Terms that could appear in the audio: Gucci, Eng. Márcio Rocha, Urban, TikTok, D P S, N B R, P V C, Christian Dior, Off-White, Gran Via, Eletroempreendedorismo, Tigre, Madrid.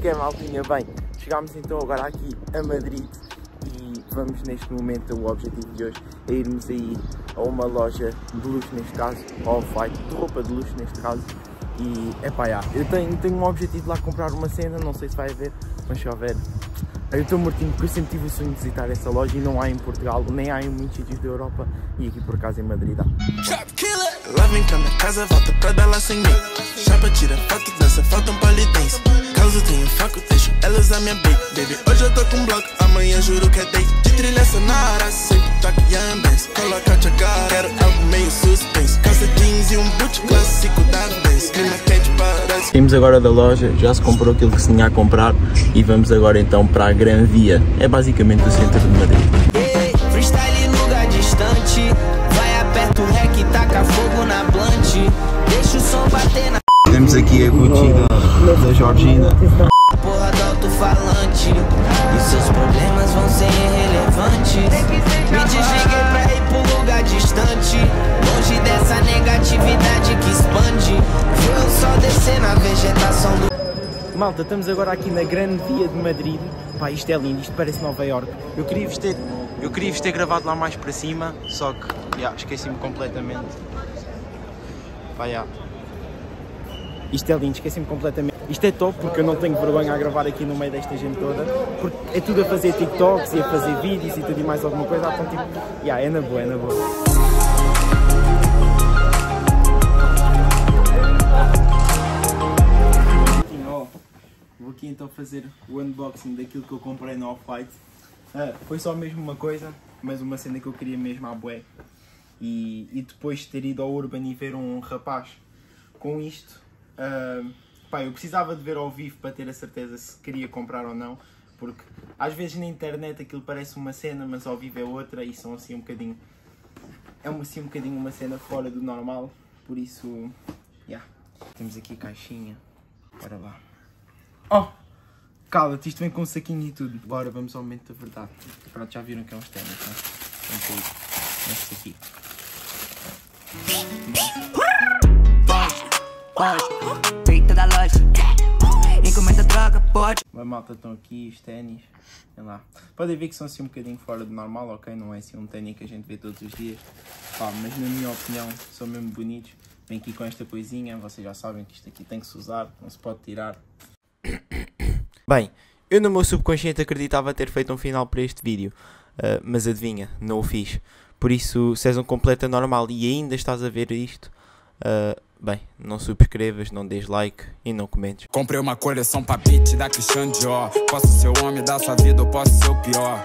que é, maltinha? Bem, chegámos então agora aqui a Madrid e vamos neste momento, o objetivo de hoje é irmos aí a uma loja de luxo, neste caso, Off-White, de roupa de luxo neste caso, e é pá, eu tenho um objetivo de lá comprar uma cena, não sei se vai haver, mas se houver, eu estou mortinho porque eu sempre tive o sonho de visitar essa loja e não há em Portugal, nem há em muitos sítios da Europa e aqui por acaso em Madrid há. Eu tenho faco, deixo elas a minha baby. Hoje eu tô com bloco, amanhã juro que é date. De trilha sonora, sempre toque Young Bass. Coloca a chacara, quero algo meio suspense. Calça jeans e um boot clássico da Bass. Clima quente parece. Saímos agora da loja, já se comprou aquilo que se tinha a comprar e vamos agora então para a Gran Via. É basicamente o centro de Madrid. Ei, freestyle em lugar distante. Vai aperta o rec e taca fogo na blunt. Deixa o som bater na... Temos aqui a Gucci da Georgina. Porra do alto-falante, e seus problemas vão ser irrelevantes. Me desliguei pra ir pro lugar distante, longe dessa negatividade que expande. Foi o sol descer na vegetação do... Malta, estamos agora aqui na Gran Via de Madrid. Pá, isto é lindo, isto parece Nova Iorque. Eu queria vos ter gravado lá mais para cima, só que esqueci-me completamente. Pá, isto é lindo, esqueci-me completamente. Isto é top porque eu não tenho vergonha a gravar aqui no meio desta gente toda, porque é tudo a fazer TikToks e a fazer vídeos e tudo e mais alguma coisa, então tipo, é na boa, é na boa. Vou aqui então fazer o unboxing daquilo que eu comprei no Off-White. Foi só mesmo uma coisa, mas uma cena que eu queria mesmo à bué. E depois de ter ido ao Urban e ver um rapaz com isto, pá, eu precisava de ver ao vivo para ter a certeza se queria comprar ou não, porque às vezes na internet aquilo parece uma cena, mas ao vivo é outra e são assim um bocadinho, uma cena fora do normal, por isso, Temos aqui a caixinha, bora lá. Oh, cala-te, isto vem com um saquinho e tudo. Agora vamos ao momento da verdade. Pronto, já viram que é uns ténis, né? Então, neste aqui. Feita da loja, encomenda droga, pode. Mas malta, estão aqui os ténis, sei lá. Podem ver que são assim um bocadinho fora do normal, ok? Não é assim um ténis que a gente vê todos os dias. Pá, mas na minha opinião são mesmo bonitos. Vem aqui com esta coisinha, vocês já sabem que isto aqui tem que se usar, não se pode tirar. Bem, eu no meu subconsciente acreditava ter feito um final para este vídeo, mas adivinha, não o fiz. Por isso, se és um completo anormal e ainda estás a ver isto, bem, não subscrevas, não dês like e não comentes. Comprei uma coleção pra beat da Christian Dior. Posso ser o homem da sua vida ou posso ser o pior.